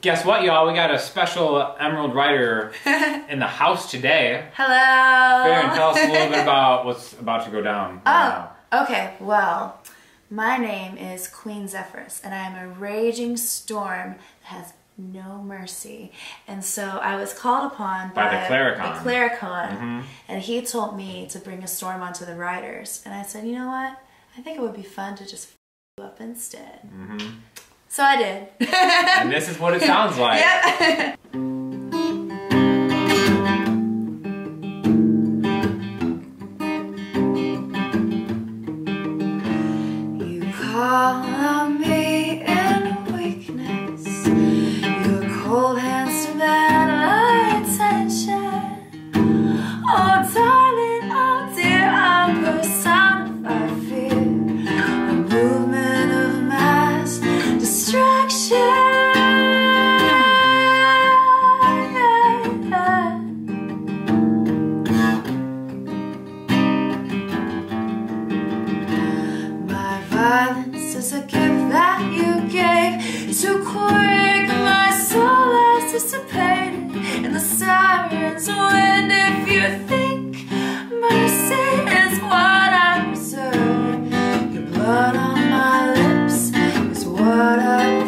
Guess what, y'all? We got a special Emerald Ryder in the house today. Hello! Farron, tell us a little bit about what's about to go down. Oh, okay. Well, my name is Queen Zephyrus, and I am a raging storm that has no mercy. And so I was called upon by the Clericon. And he told me to bring a storm onto the Ryders. And I said, you know what? I think it would be fun to just f*** up instead. So I did. And this is what it sounds like. Yeah. You call on me in weakness. Your cold hands demand my attention. Oh, darling, oh dear, I'm personified fear. A movement of mass destruction. My violence is a gift that you gave. Too quick, my soul has dissipated in the siren's wind. If you think mercy is what I deserve, your blood on my lips is what I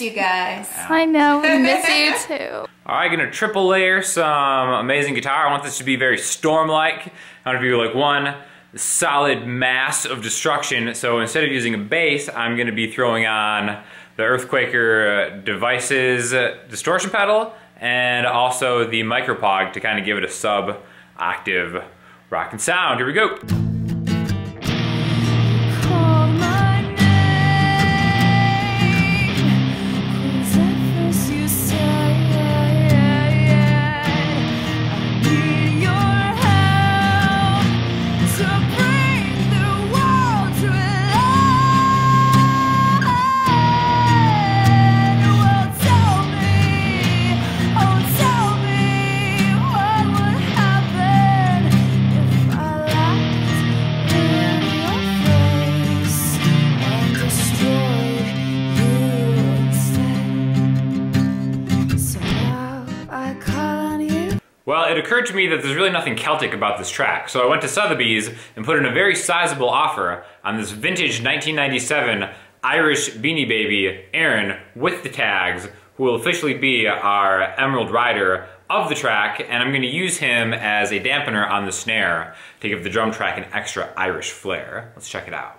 you guys. Yeah. I know, we miss you too. Alright, gonna triple layer some amazing guitar. I want this to be very storm-like. I want it to be like one solid mass of destruction. So instead of using a bass, I'm gonna be throwing on the Earthquaker Devices distortion pedal and also the Micropog to kind of give it a sub-octave rockin' sound. Here we go. It occurred to me that there's really nothing Celtic about this track, so I went to Sotheby's and put in a very sizable offer on this vintage 1997 Irish Beanie Baby, Aaron, with the tags, who will officially be our Emerald Ryder of the track, and I'm going to use him as a dampener on the snare to give the drum track an extra Irish flair. Let's check it out.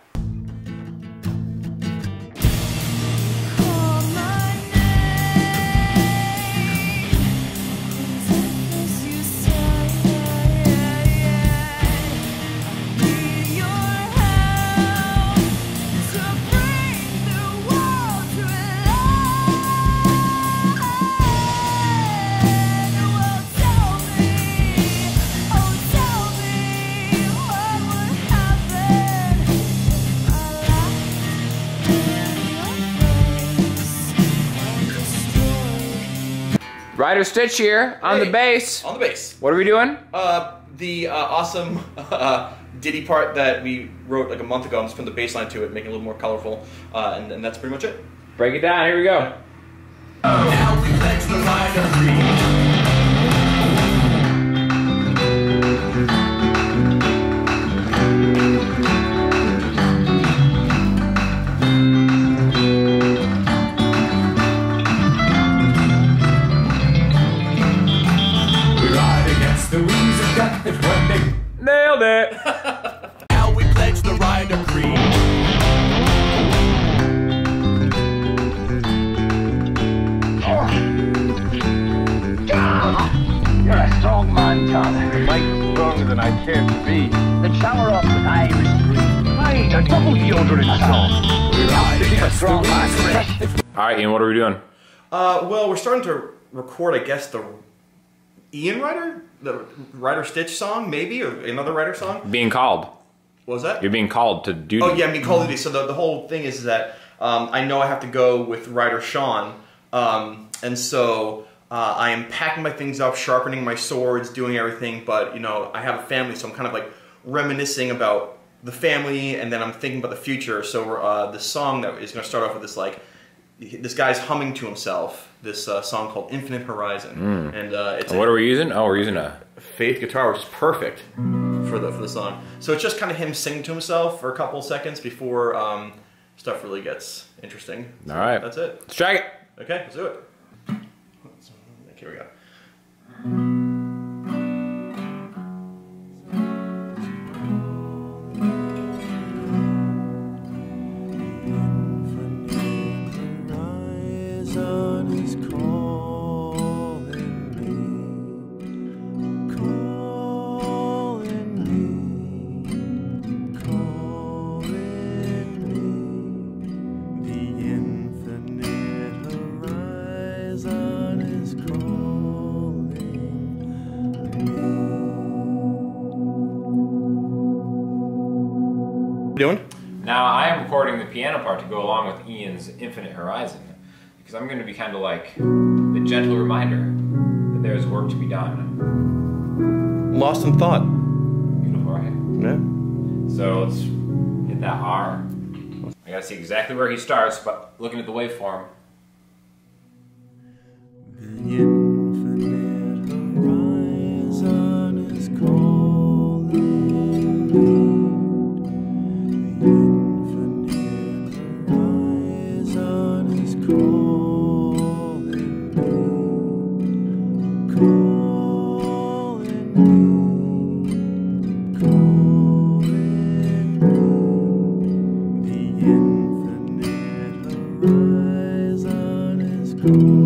Ryder Stitch here on the bass. On the bass. What are we doing? The awesome ditty part that we wrote like a month ago. I'm just putting the bass line to it, making it a little more colorful, and that's pretty much it. Break it down. Here we go. Now we let the Ryder breathe. Nailed it! Now we pledge the Ryder creed. You're a strong man, John. Mike's stronger than I care to be. Then shower off with Irish cream. Right, a double deodorant sauce. We're out to a strong man. Alright, Ian, what are we doing? Well, we're starting to record, I guess, the Ian Ryder? The Ryder Stitch song, maybe, or another Ryder song? Being called. What was that? You're being called to duty. Oh yeah, I'm being called to duty. So the whole thing is that I know I have to go with Ryder Sean, and so I am packing my things up, sharpening my swords, doing everything, but you know, I have a family, so I'm kind of like reminiscing about the family, and then I'm thinking about the future, so the song that is going to start off with this like, this guy's humming to himself this song called Infinite Horizon. Mm. And it's what are we using? Oh, we're using a Faith guitar, which is perfect for the song. So it's just kind of him singing to himself for a couple seconds before stuff really gets interesting. So all right, that's it. Let's try it. Okay, let's do it. Here we go. Doing? Now I am recording the piano part to go along with Ian's Infinite Horizon, because I'm going to be kind of like the gentle reminder that there is work to be done. Lost in thought. Beautiful, right? Yeah. So let's hit that R. I gotta see exactly where he starts, but looking at the waveform. Yeah. Thank you.